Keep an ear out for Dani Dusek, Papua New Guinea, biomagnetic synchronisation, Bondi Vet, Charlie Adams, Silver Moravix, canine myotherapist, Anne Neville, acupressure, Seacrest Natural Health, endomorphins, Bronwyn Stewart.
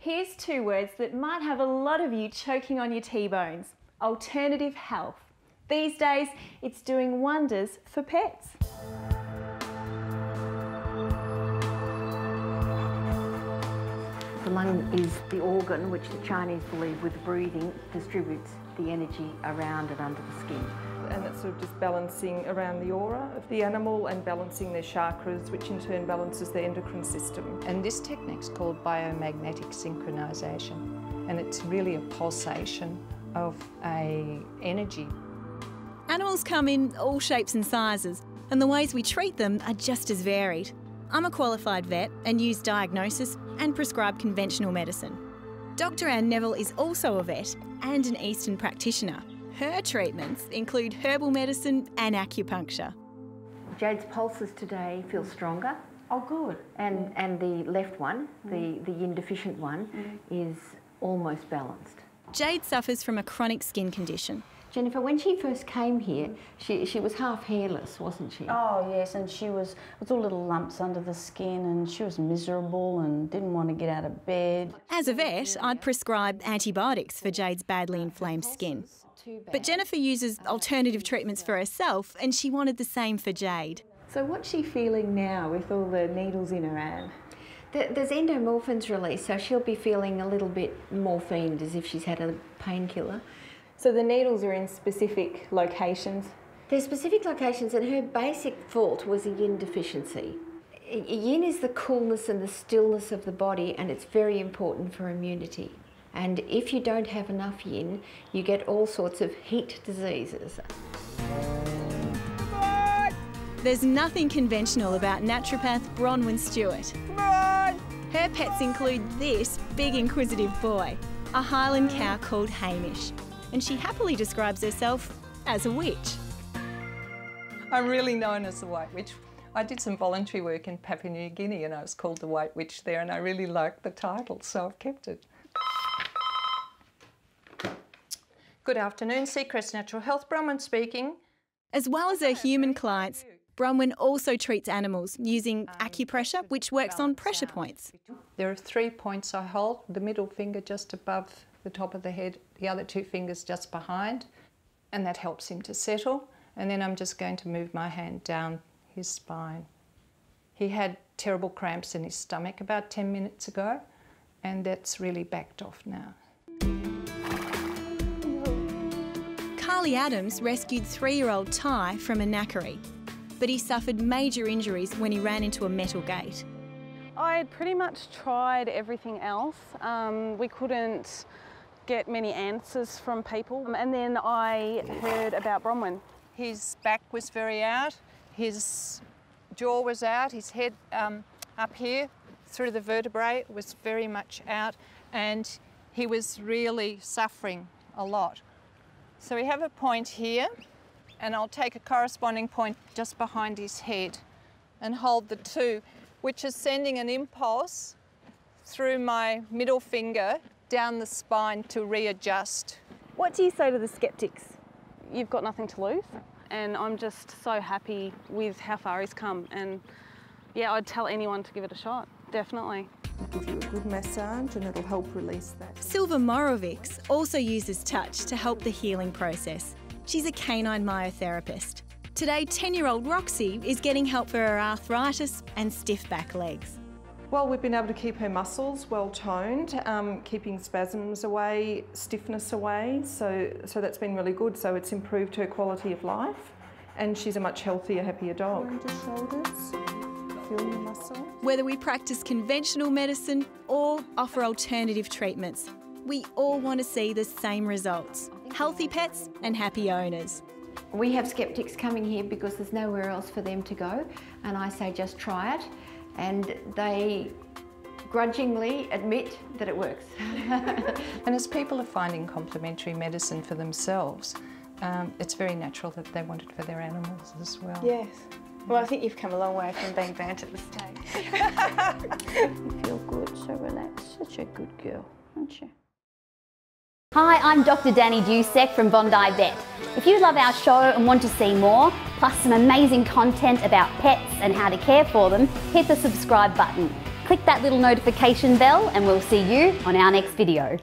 Here's two words that might have a lot of you choking on your T-bones. Alternative health. These days, it's doing wonders for pets. The lung is the organ which the Chinese believe with breathing distributes the energy around and under the skin. And it's sort of just balancing around the aura of the animal and balancing their chakras, which in turn balances their endocrine system. And this technique's called biomagnetic synchronisation, and it's really a pulsation of energy. Animals come in all shapes and sizes, and the ways we treat them are just as varied. I'm a qualified vet and use diagnosis and prescribe conventional medicine. Dr. Anne Neville is also a vet and an Eastern practitioner. Her treatments include herbal medicine and acupuncture. Jade's pulses today feel stronger. Oh, good. And the left one, the yin deficient one, is almost balanced. Jade suffers from a chronic skin condition. Jennifer, when she first came here, she was half hairless, wasn't she? Oh, yes, and she was, it was all little lumps under the skin, and she was miserable and didn't want to get out of bed. As a vet, I'd prescribe antibiotics for Jade's badly inflamed skin. But Jennifer uses alternative treatments for herself, and she wanted the same for Jade. So what's she feeling now with all the needles in her, Anne? There's endomorphins released, so she'll be feeling a little bit morphined, as if she's had a painkiller. So the needles are in specific locations? They're specific locations, and her basic fault was a yin deficiency. Yin is the coolness and the stillness of the body, and it's very important for immunity. And if you don't have enough yin, you get all sorts of heat diseases. There's nothing conventional about naturopath Bronwyn Stewart. Her pets include this big inquisitive boy, a Highland cow called Hamish, and she happily describes herself as a witch. I'm really known as the White Witch. I did some voluntary work in Papua New Guinea, and I was called the White Witch there, and I really liked the title, so I've kept it. Good afternoon, Seacrest Natural Health, Bronwyn speaking. As well as her human clients, Bronwyn also treats animals using acupressure, which works on pressure points. There are 3 points I hold, the middle finger just above the top of the head, the other 2 fingers just behind, and that helps him to settle. And then I'm just going to move my hand down his spine. He had terrible cramps in his stomach about 10 minutes ago, and that's really backed off now. Charlie Adams rescued 3-year-old Ty from a knackery, but he suffered major injuries when he ran into a metal gate. I pretty much tried everything else. We couldn't get many answers from people, and then I heard about Bronwyn. His back was very out, his jaw was out, his head up here through the vertebrae was very much out, and he was really suffering a lot. So we have a point here, and I'll take a corresponding point just behind his head and hold the 2, which is sending an impulse through my middle finger down the spine to readjust. What do you say to the sceptics? You've got nothing to lose, and I'm just so happy with how far he's come, and yeah, I'd tell anyone to give it a shot, definitely. Give you a good massage and it'll help release that. Silver Moravix also uses touch to help the healing process. She's a canine myotherapist. Today, 10-year-old Roxy is getting help for her arthritis and stiff back legs. Well, we've been able to keep her muscles well toned, keeping spasms away, stiffness away, so that's been really good. So it's improved her quality of life, and she's a much healthier, happier dog. Shoulders, feel your muscle. Whether we practice conventional medicine or offer alternative treatments, we all want to see the same results. Healthy pets and happy owners. We have sceptics coming here because there's nowhere else for them to go, and I say just try it. And they grudgingly admit that it works. And as people are finding complementary medicine for themselves, it's very natural that they want it for their animals as well. Yes. Well, I think you've come a long way from being burnt at the stake. You feel good, so relaxed. Such a good girl, aren't you? Hi, I'm Dr. Dani Dusek from Bondi Vet. If you love our show and want to see more, plus some amazing content about pets and how to care for them, hit the subscribe button. click that little notification bell and we'll see you on our next video.